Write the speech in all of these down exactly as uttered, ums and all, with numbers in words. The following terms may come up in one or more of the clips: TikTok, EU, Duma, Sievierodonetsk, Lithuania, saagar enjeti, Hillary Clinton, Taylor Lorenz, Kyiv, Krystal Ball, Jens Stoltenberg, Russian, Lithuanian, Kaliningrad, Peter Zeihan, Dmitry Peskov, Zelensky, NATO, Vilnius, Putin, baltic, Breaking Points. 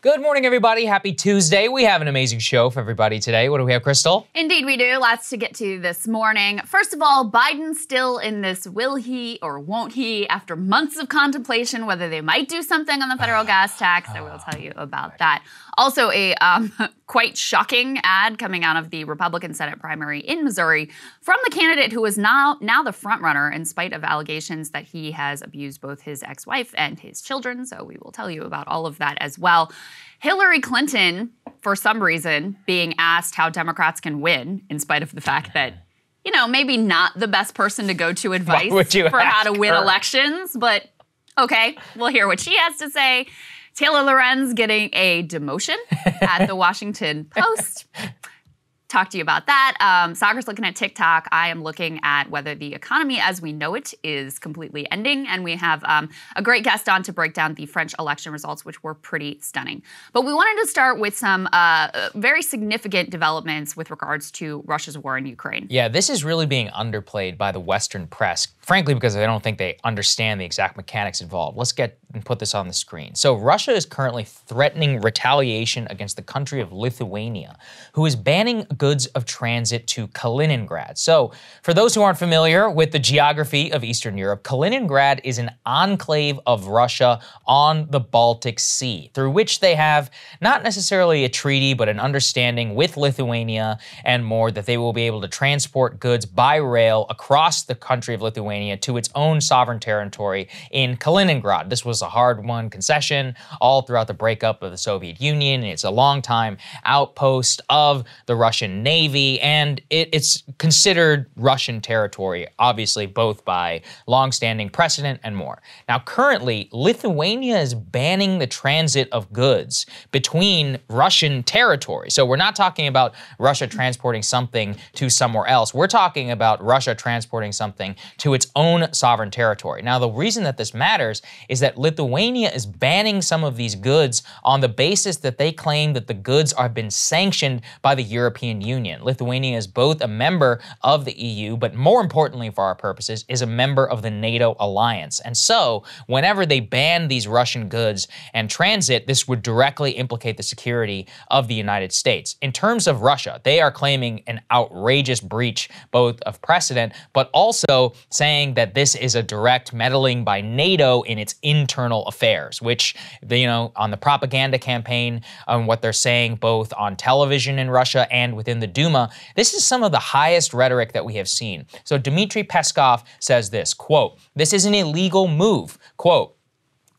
Good morning, everybody. Happy Tuesday. We have an amazing show for everybody today. What do we have, Crystal? Indeed we do. Lots to get to this morning. First of all, Biden's still in this will he or won't he after months of contemplation whether they might do something on the federal uh, gas tax. I will tell you about that. Also, a um, quite shocking ad coming out of the Republican Senate primary in Missouri from the candidate who is now, now the frontrunner in spite of allegations that he has abused both his ex-wife and his children. So we will tell you about all of that as well. Hillary Clinton, for some reason, being asked how Democrats can win, in spite of the fact that, you know, maybe not the best person to go to advice for how to win her? elections, but okay, we'll hear what she has to say. Taylor Lorenz getting a demotion at the Washington Post. Talk to you about that. Um, Sagar's looking at TikTok. I am looking at whether the economy as we know it is completely ending. And we have um, a great guest on to break down the French election results, which were pretty stunning. But we wanted to start with some uh, very significant developments with regards to Russia's war in Ukraine. Yeah, this is really being underplayed by the Western press, frankly, because I don't think they understand the exact mechanics involved. Let's get and put this on the screen. So Russia is currently threatening retaliation against the country of Lithuania, who is banning goods of transit to Kaliningrad. So for those who aren't familiar with the geography of Eastern Europe, Kaliningrad is an enclave of Russia on the Baltic Sea, through which they have not necessarily a treaty, but an understanding with Lithuania and more that they will be able to transport goods by rail across the country of Lithuania to its own sovereign territory in Kaliningrad. This was a hard-won concession all throughout the breakup of the Soviet Union. It's a long-time outpost of the Russian Navy, and it, it's considered Russian territory, obviously both by long-standing precedent and more. Now, currently, Lithuania is banning the transit of goods between Russian territory. So we're not talking about Russia transporting something to somewhere else. We're talking about Russia transporting something to its own sovereign territory. Now, the reason that this matters is that Lithuania is banning some of these goods on the basis that they claim that the goods have been sanctioned by the European Union. Lithuania is both a member of the E U, but more importantly for our purposes, is a member of the NATO alliance. And so whenever they ban these Russian goods and transit, this would directly implicate the security of the United States. In terms of Russia, they are claiming an outrageous breach both of precedent, but also saying that this is a direct meddling by NATO in its internal affairs, which, you know, on the propaganda campaign, on what they're saying both on television in Russia and within the Duma, this is some of the highest rhetoric that we have seen. So Dmitry Peskov says this, quote, "This is an illegal move," quote,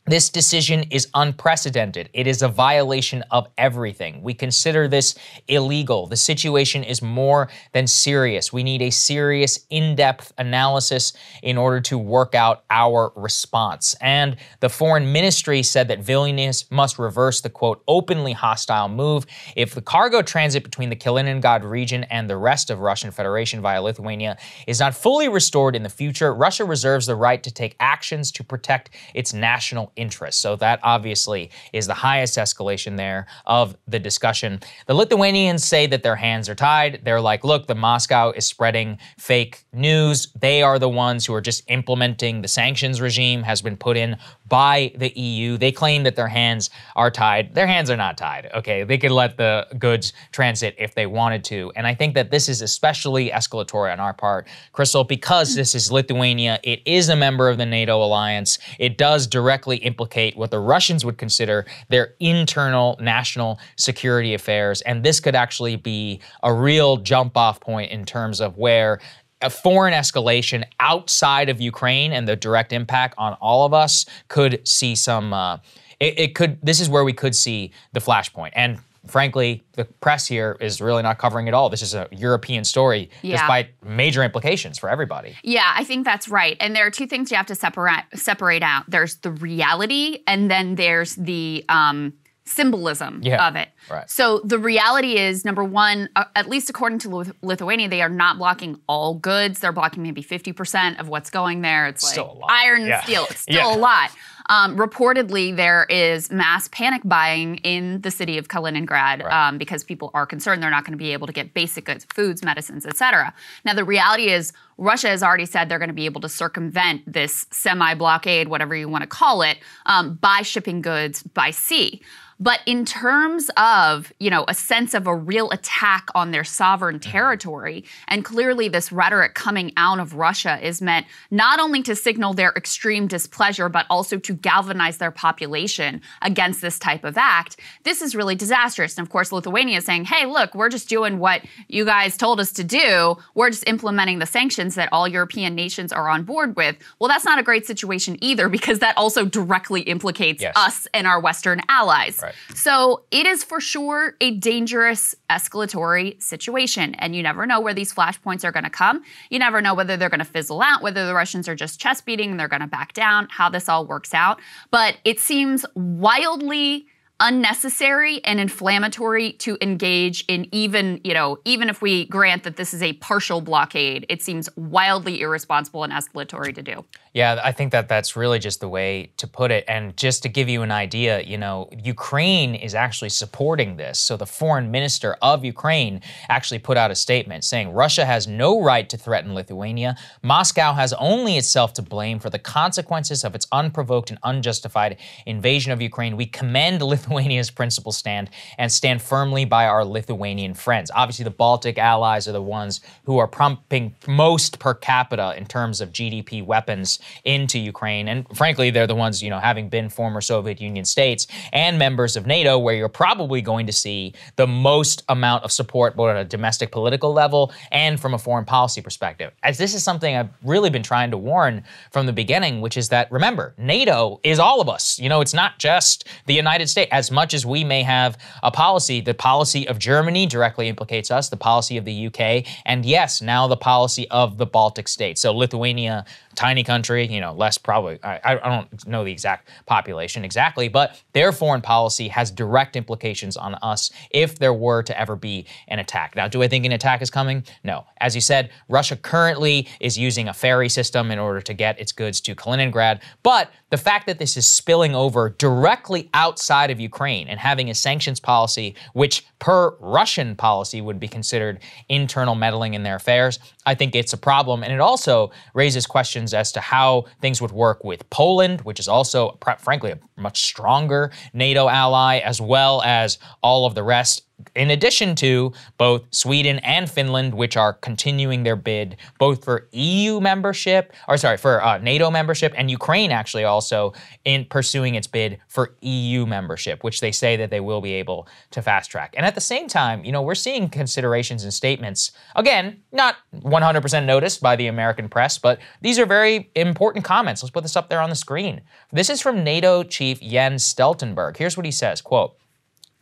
"This decision is unprecedented. It is a violation of everything. We consider this illegal. The situation is more than serious. We need a serious, in-depth analysis in order to work out our response." And the foreign ministry said that Vilnius must reverse the, quote, "openly hostile move. If the cargo transit between the Kaliningrad region and the rest of Russian Federation via Lithuania is not fully restored in the future, Russia reserves the right to take actions to protect its national interest." So that obviously is the highest escalation there of the discussion. The Lithuanians say that their hands are tied. They're like, look, the Moscow is spreading fake news. They are the ones who are just implementing the sanctions regime has been put in by the E U. They claim that their hands are tied. Their hands are not tied, okay? They could let the goods transit if they wanted to. And I think that this is especially escalatory on our part, Crystal, because this is Lithuania. It is a member of the NATO alliance. It does directly implicate what the Russians would consider their internal national security affairs. And this could actually be a real jump off point in terms of where a foreign escalation outside of Ukraine and the direct impact on all of us could see some, uh, it, it could, this is where we could see the flashpoint. And frankly, the press here is really not covering it all. This is a European story, yeah, despite major implications for everybody. Yeah, I think that's right. And there are two things you have to separate separate out. There's the reality, and then there's the um, symbolism yeah, of it. Right. So the reality is, number one, uh, at least according to Lithuania, they are not blocking all goods. They're blocking maybe fifty percent of what's going there. It's, it's like still a lot. iron yeah. and steel. It's still yeah. a lot. Um, reportedly, there is mass panic buying in the city of Kaliningrad right. um, because people are concerned they're not going to be able to get basic goods, foods, medicines, et cetera. Now, the reality is Russia has already said they're going to be able to circumvent this semi-blockade, whatever you want to call it, um, by shipping goods by sea. But in terms of, you know, a sense of a real attack on their sovereign territory, and clearly this rhetoric coming out of Russia is meant not only to signal their extreme displeasure, but also to galvanize their population against this type of act, this is really disastrous. And of course, Lithuania is saying, hey, look, we're just doing what you guys told us to do. We're just implementing the sanctions that all European nations are on board with. Well, that's not a great situation either, because that also directly implicates yes. us and our Western allies. Right. So it is for sure a dangerous escalatory situation. And you never know where these flashpoints are going to come. You never know whether they're going to fizzle out, whether the Russians are just chest beating and they're going to back down, how this all works out. But it seems wildly unnecessary and inflammatory to engage in, even, you know, even if we grant that this is a partial blockade, it seems wildly irresponsible and escalatory to do. Yeah, I think that that's really just the way to put it. And just to give you an idea, you know, Ukraine is actually supporting this. So the foreign minister of Ukraine actually put out a statement saying Russia has no right to threaten Lithuania. Moscow has only itself to blame for the consequences of its unprovoked and unjustified invasion of Ukraine. We commend Lithuania Lithuania's principal stand and stand firmly by our Lithuanian friends. Obviously, the Baltic allies are the ones who are pumping most per capita in terms of G D P weapons into Ukraine. And frankly, they're the ones, you know, having been former Soviet Union states and members of NATO, where you're probably going to see the most amount of support, both on a domestic political level and from a foreign policy perspective. As this is something I've really been trying to warn from the beginning, which is that, remember, NATO is all of us. You know, it's not just the United States. As much as we may have a policy, the policy of Germany directly implicates us, the policy of the U K, and yes, now the policy of the Baltic states. So Lithuania, tiny country, you know, less probably, I, I don't know the exact population exactly, but their foreign policy has direct implications on us if there were to ever be an attack. Now, do I think an attack is coming? No. As you said, Russia currently is using a ferry system in order to get its goods to Kaliningrad, but the fact that this is spilling over directly outside of Ukraine and having a sanctions policy, which per Russian policy would be considered internal meddling in their affairs, I think it's a problem. And it also raises questions as to how things would work with Poland, which is also, frankly, a much stronger NATO ally, as well as all of the rest, in addition to both Sweden and Finland, which are continuing their bid both for E U membership, or sorry, for uh, NATO membership, and Ukraine actually also in pursuing its bid for E U membership, which they say that they will be able to fast track. And at the same time, you know, we're seeing considerations and statements, again, not one hundred percent noticed by the American press, but these are very important comments. Let's put this up there on the screen. This is from NATO chief Jens Stoltenberg. Here's what he says, quote,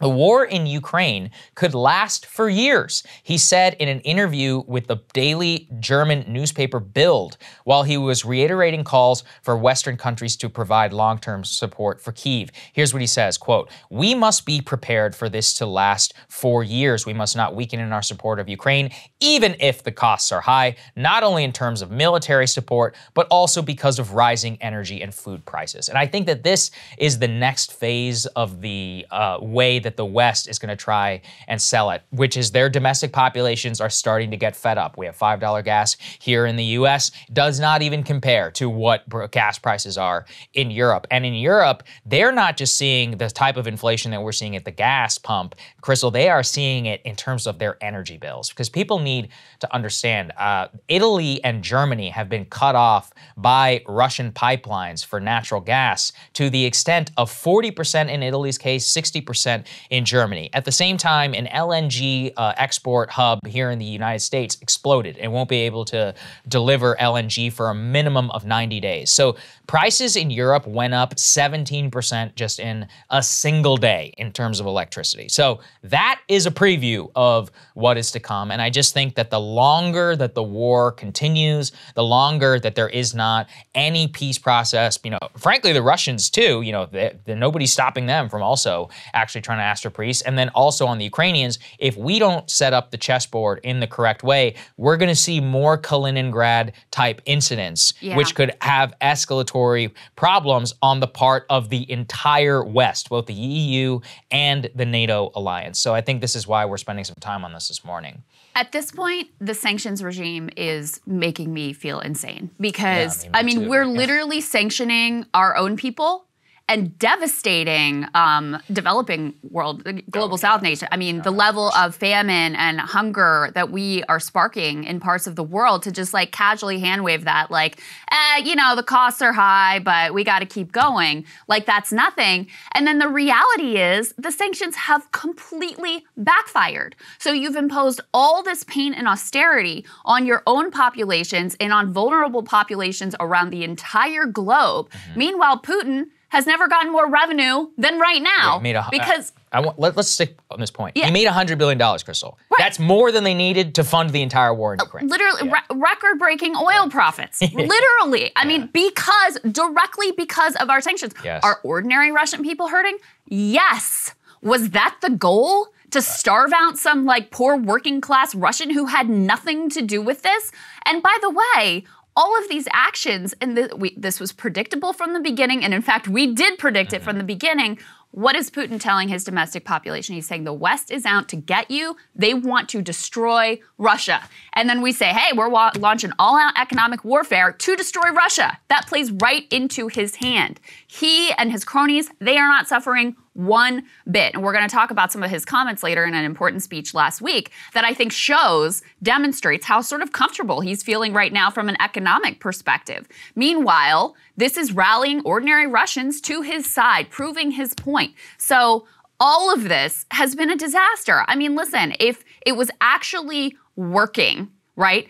"The war in Ukraine could last for years," he said in an interview with the daily German newspaper Bild, while he was reiterating calls for Western countries to provide long-term support for Kyiv. Here's what he says, quote, "We must be prepared for this to last for years. We must not weaken in our support of Ukraine, even if the costs are high, not only in terms of military support, but also because of rising energy and food prices." And I think that this is the next phase of the uh, way that that the West is going to try and sell it, which is their domestic populations are starting to get fed up. We have five dollar gas here in the U S, does not even compare to what gas prices are in Europe. And in Europe, they're not just seeing the type of inflation that we're seeing at the gas pump, Crystal, they are seeing it in terms of their energy bills, because people need to understand uh, Italy and Germany have been cut off by Russian pipelines for natural gas to the extent of forty percent in Italy's case, sixty percent in Germany. At the same time, an L N G uh, export hub here in the United States exploded and won't be able to deliver L N G for a minimum of ninety days. So prices in Europe went up seventeen percent just in a single day in terms of electricity. So that is a preview of what is to come. And I just think that the longer that the war continues, the longer that there is not any peace process, you know, frankly, the Russians too, you know, they, they, nobody's stopping them from also actually trying to ask for peace. And then also on the Ukrainians, if we don't set up the chessboard in the correct way, we're going to see more Kaliningrad type incidents, yeah. which could have escalatory problems on the part of the entire West, both the E U and the NATO alliance. So I think this is why we're spending some time on this this morning. At this point, the sanctions regime is making me feel insane because, yeah, I mean, I mean we're yeah. literally sanctioning our own people and devastating um, developing world, the global oh, South yeah. nation. I mean, yeah. the level of famine and hunger that we are sparking in parts of the world, to just like casually handwave that, like, eh, you know, the costs are high, but we got to keep going. Like, that's nothing. And then the reality is the sanctions have completely backfired. So you've imposed all this pain and austerity on your own populations and on vulnerable populations around the entire globe. Mm-hmm. Meanwhile, Putin has never gotten more revenue than right now. Yeah, a, because I, I want, let, let's stick on this point. Yeah. He made one hundred billion dollars, Krystal. Right. That's more than they needed to fund the entire war in Ukraine. Literally, yeah. re record-breaking oil yeah. profits. Literally. Yeah. I mean, because, directly because of our sanctions. Yes. Are ordinary Russian people hurting? Yes. Was that the goal? To starve out some like poor working class Russian who had nothing to do with this? And by the way, all of these actions, and th we, this was predictable from the beginning, and in fact, we did predict it from the beginning. What is Putin telling his domestic population? He's saying the West is out to get you. They want to destroy Russia. And then we say, hey, we're wa launching all-out economic warfare to destroy Russia. That plays right into his hand. He and his cronies, they are not suffering one bit. And we're going to talk about some of his comments later in an important speech last week that I think shows, demonstrates how sort of comfortable he's feeling right now from an economic perspective. Meanwhile, this is rallying ordinary Russians to his side, proving his point. So all of this has been a disaster. I mean, listen, if it was actually working, right?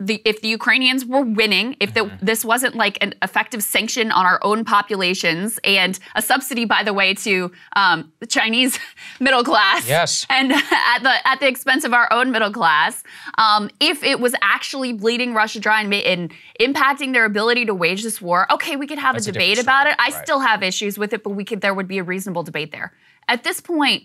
The, if the Ukrainians were winning, if the, mm-hmm. this wasn't like an effective sanction on our own populations and a subsidy, by the way, to um, the Chinese middle class, yes, and at the at the expense of our own middle class, um, if it was actually bleeding Russia dry and, and impacting their ability to wage this war, okay, we could have That's a debate a about story. It. I right. still have issues with it, but we could there would be a reasonable debate there. At this point,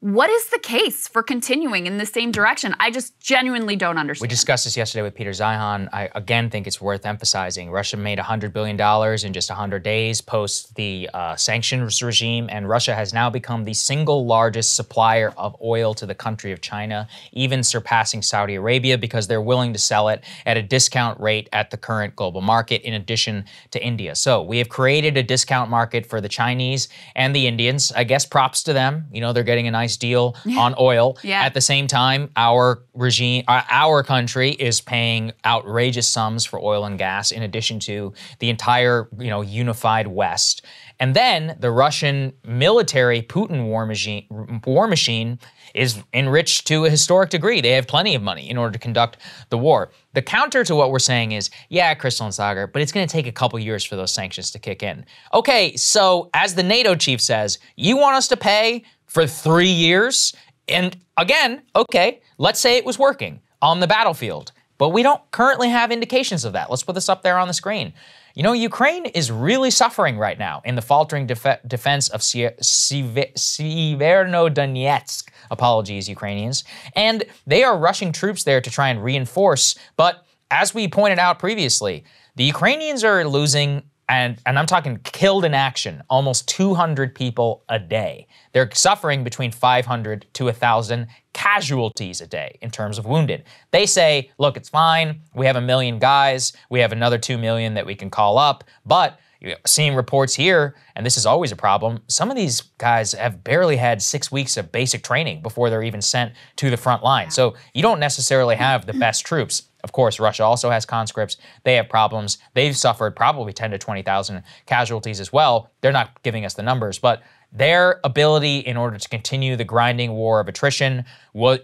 what is the case for continuing in the same direction? I just genuinely don't understand. We discussed this yesterday with Peter Zeihan. I, again, think it's worth emphasizing. Russia made one hundred billion dollars in just one hundred days post the uh, sanctions regime, and Russia has now become the single largest supplier of oil to the country of China, even surpassing Saudi Arabia, because they're willing to sell it at a discount rate at the current global market, in addition to India. So we have created a discount market for the Chinese and the Indians. I guess props to them. You know, they're getting a nice deal yeah. on oil. Yeah. At the same time, our regime, our country is paying outrageous sums for oil and gas, in addition to the entire, you know, unified West. And then the Russian military Putin war machine, war machine is enriched to a historic degree. They have plenty of money in order to conduct the war. The counter to what we're saying is, yeah, Krystal and Sagar, but it's going to take a couple years for those sanctions to kick in. Okay, so as the NATO chief says, you want us to pay for three years? And again, okay, let's say it was working on the battlefield, but we don't currently have indications of that. Let's put this up there on the screen. You know, Ukraine is really suffering right now in the faltering def defense of Sievierodonetsk. Apologies, Ukrainians. And they are rushing troops there to try and reinforce. But as we pointed out previously, the Ukrainians are losing, and, and I'm talking killed in action, almost two hundred people a day. They're suffering between five hundred to one thousand casualties a day in terms of wounded. They say, look, it's fine. We have a million guys. We have another two million that we can call up. But you know, seeing reports here, and this is always a problem, some of these guys have barely had six weeks of basic training before they're even sent to the front line. So you don't necessarily have the best troops. Of course, Russia also has conscripts. They have problems. They've suffered probably ten to twenty thousand casualties as well. They're not giving us the numbers, but their ability in order to continue the grinding war of attrition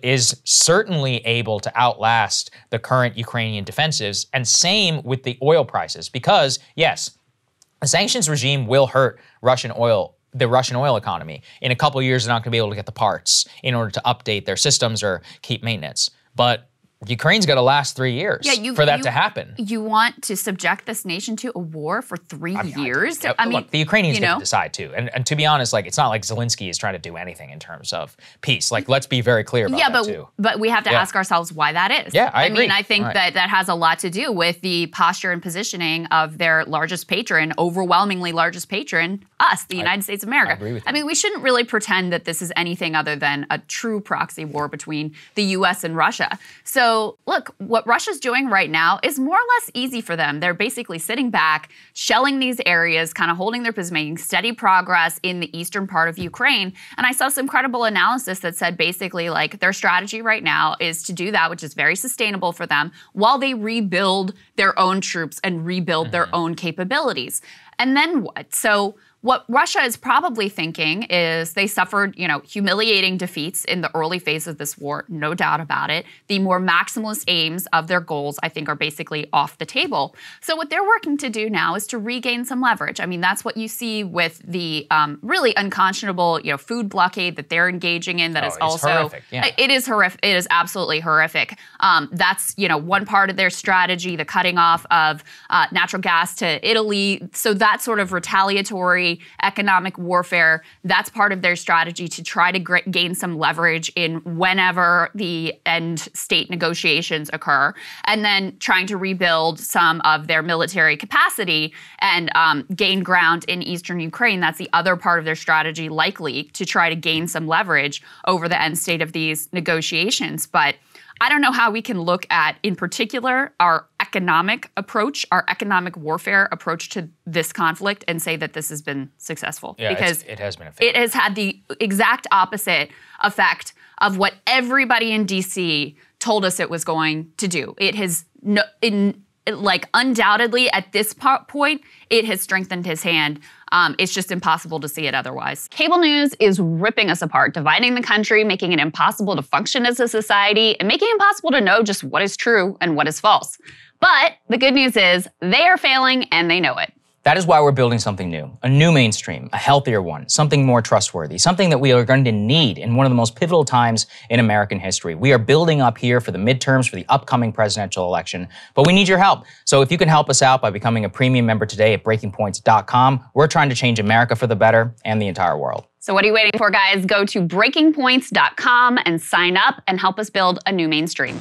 is certainly able to outlast the current Ukrainian defensives. And same with the oil prices, because yes, the sanctions regime will hurt Russian oil, the Russian oil economy. In a couple of years, they're not gonna be able to get the parts in order to update their systems or keep maintenance. But Ukraine's got to last three years yeah, you, for that you, to happen. You want to subject this nation to a war for three I mean, years? I, I, I mean, look, the Ukrainians didn't decide to. And, and to be honest, like, it's not like Zelensky is trying to do anything in terms of peace. Like, let's be very clear about yeah, that, but, too. But we have to yeah. ask ourselves why that is. Yeah, I, I agree. mean, I think right. that that has a lot to do with the posture and positioning of their largest patron, overwhelmingly largest patron, us, the United I, States of America. I agree with you. I mean, we shouldn't really pretend that this is anything other than a true proxy war between the U S and Russia. So So look, what Russia's doing right now is more or less easy for them. They're basically sitting back, shelling these areas, kind of holding their position, making steady progress in the eastern part of Ukraine. And I saw some credible analysis that said basically like their strategy right now is to do that, which is very sustainable for them, while they rebuild their own troops and rebuild mm-hmm. their own capabilities. And then what? So what Russia is probably thinking is they suffered, you know, humiliating defeats in the early phase of this war, no doubt about it. The more maximalist aims of their goals, I think, are basically off the table. So what they're working to do now is to regain some leverage. I mean, that's what you see with the um, really unconscionable, you know, food blockade that they're engaging in. That oh, is it's also horrific. Yeah. It is horrific. It is absolutely horrific. Um, that's, you know, one part of their strategy, the cutting off of uh, natural gas to Italy. So that sort of retaliatory economic warfare, that's part of their strategy to try to gain some leverage in whenever the end state negotiations occur, and then trying to rebuild some of their military capacity and um, gain ground in eastern Ukraine. That's the other part of their strategy, likely to try to gain some leverage over the end state of these negotiations. But I don't know how we can look at, in particular, our economic approach, our economic warfare approach to this conflict and say that this has been successful. Yeah, because it has been a failure. It has had the exact opposite effect of what everybody in D C told us it was going to do. It has, no, in, like, undoubtedly at this point, it has strengthened his hand. Um, it's just impossible to see it otherwise. Cable news is ripping us apart, dividing the country, making it impossible to function as a society, and making it impossible to know just what is true and what is false. But the good news is they are failing and they know it. That is why we're building something new, a new mainstream, a healthier one, something more trustworthy, something that we are going to need in one of the most pivotal times in American history. We are building up here for the midterms, for the upcoming presidential election, but we need your help. So if you can help us out by becoming a premium member today at breaking points dot com, we're trying to change America for the better and the entire world. So what are you waiting for, guys? Go to breaking points dot com and sign up and help us build a new mainstream.